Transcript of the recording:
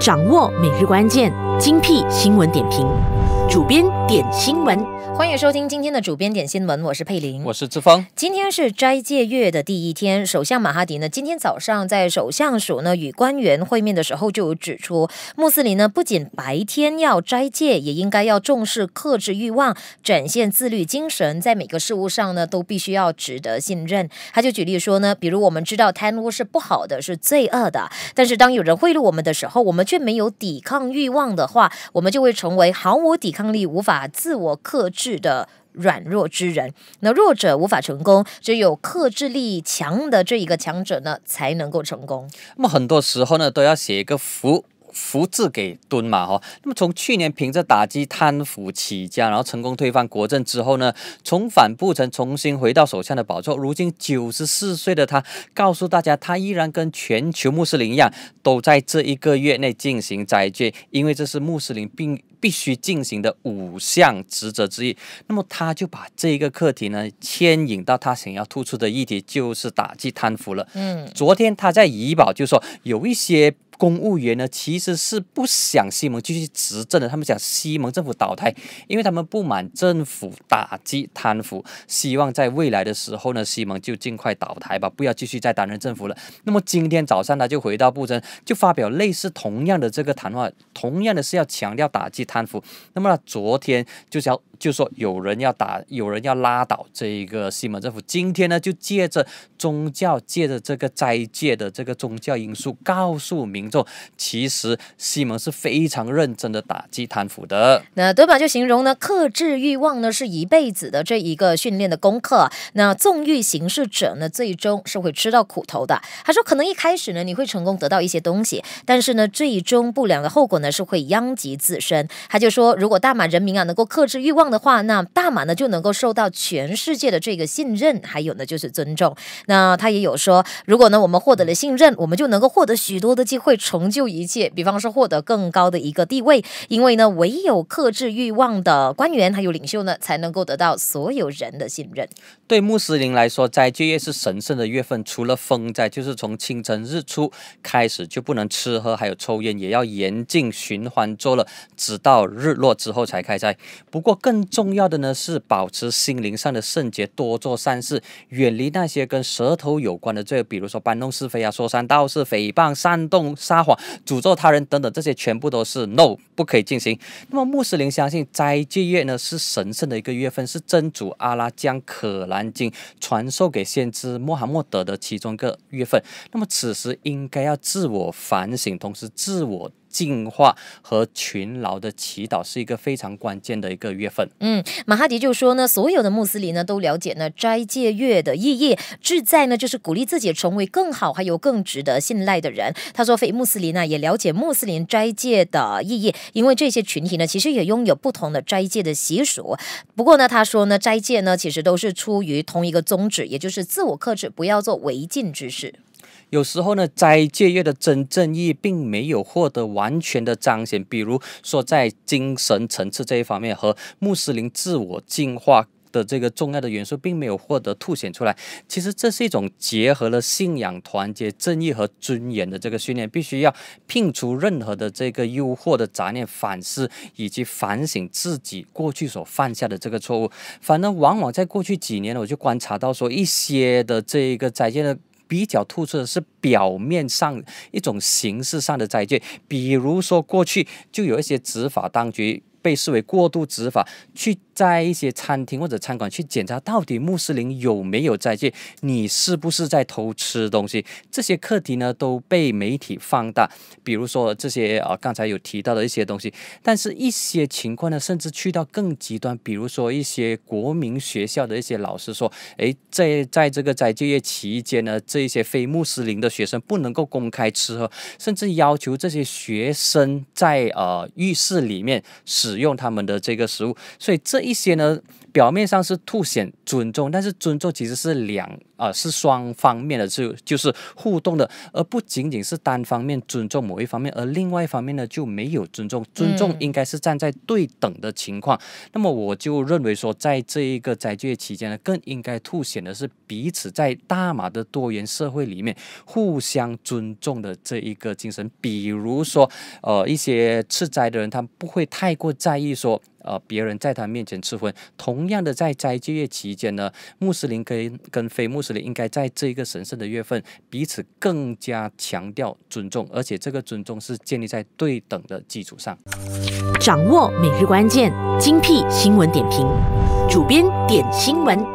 掌握每日关键，精辟新闻点评，主编点新闻。欢迎收听今天的主编点新闻，我是佩玲，我是志芳。今天是斋戒月的第一天，首相马哈迪今天早上在首相署与官员会面的时候就有指出，穆斯林不仅白天要斋戒，也应该要重视克制欲望，展现自律精神，在每个事物上都必须要值得信任。他就举例说比如我们知道贪污是不好的，是罪恶的，但是当有人贿赂我们的时候，我们却没有抵抗欲望的话，我们就会成为毫无抵抗力、无法自我克制的软弱之人。弱者无法成功，只有克制力强的这一个强者才能够成功。很多时候都要写一个福字给敦马从去年凭着打击贪腐起家，然后成功推翻国政之后重返布城，重新回到首相的宝座。如今94岁的他告诉大家，他依然跟全球穆斯林一样，都在这一个月内进行斋戒，因为这是穆斯林必须进行的5项职责之一。他就把这个课题牵引到他想要突出的议题，就是打击贪腐了。昨天他在怡保就说，有一些公务员其实是不想西蒙继续执政的，他们想西蒙政府倒台，因为他们不满政府打击贪腐，希望在未来的时候西蒙就尽快倒台吧，不要继续再担任政府了。今天早上他就回到布城，就发表类似同样的这个谈话，同样的是要强调打击贪腐。他昨天就说有人要拉倒这一个西蒙政府。今天就借着宗教，借着这个斋戒的这个宗教因素，告诉民众，其实西蒙是非常认真的打击贪腐的。敦马就形容克制欲望是一辈子的这一个训练的功课。纵欲行事者最终是会吃到苦头的。他说，可能一开始你会成功得到一些东西，但是最终不良的后果是会殃及自身。他就说，如果大马人民能够克制欲望的话，那大马就能够受到全世界的这个信任，还有就是尊重。他也有说，如果我们获得了信任，我们就能够获得许多的机会，成就一切，比方说获得更高的一个地位，因为唯有克制欲望的官员还有领袖才能够得到所有人的信任。对穆斯林来说，斋戒月是神圣的月份，除了封斋，就是从清晨日出开始就不能吃喝，还有抽烟也要严禁循环做了，直到日落之后才开斋。不过更重要的是保持心灵上的圣洁，多做善事，远离那些跟舌头有关的罪，比如说搬弄是非啊，说三道四、诽谤、煽动、撒谎、诅咒他人等等，这些全部都是 no， 不可以进行。穆斯林相信斋戒月是神圣的一个月份，是真主阿拉将可兰经传授给先知穆罕默德的其中一个月份。此时应该要自我反省，同时自我净化和勤劳的祈祷，是一个非常关键的一个月份。马哈迪就说所有的穆斯林都了解斋戒月的意义，旨在就是鼓励自己成为更好还有更值得信赖的人。他说，非穆斯林也了解穆斯林斋戒的意义，因为这些群体其实也拥有不同的斋戒的习俗。不过他说斋戒其实都是出于同一个宗旨，也就是自我克制，不要做违禁之事。有时候斋戒月的真正意义并没有获得完全的彰显，比如说在精神层次这一方面和穆斯林自我净化的这个重要的元素并没有获得凸显出来。其实这是一种结合了信仰、团结、正义和尊严的这个训练，必须要摒除任何的这个诱惑的杂念，反思以及反省自己过去所犯下的这个错误。反而往往在过去几年我就观察到说，一些的这个斋戒的比较突出的是表面上一种形式上的斋戒，比如说过去就有一些执法当局被视为过度执法，去在一些餐厅或者餐馆去检查到底穆斯林有没有斋戒，你是不是在偷吃东西。这些课题都被媒体放大，比如说这些刚才有提到的一些东西。但是一些情况甚至去到更极端，比如说一些国民学校的一些老师说，在这个斋戒月期间这一些非穆斯林的学生不能够公开吃喝，甚至要求这些学生在浴室里面使用他们的这个食物。所以这一些表面上是凸显尊重，但是尊重其实是两是双方面的，就是互动的，而不仅仅是单方面尊重某一方面，而另外一方面呢就没有尊重。尊重应该是站在对等的情况。那么我就认为说，在这一个斋戒期间呢，更应该凸显的是彼此在大马的多元社会里面互相尊重的这一个精神。比如说，一些吃斋的人，他不会太过在意说。别人在他面前吃荤，同样的，在斋戒月期间呢，穆斯林跟非穆斯林应该在这个神圣的月份彼此更加强调尊重，而且这个尊重是建立在对等的基础上。掌握每日关键，精辟新闻点评，主编点新闻。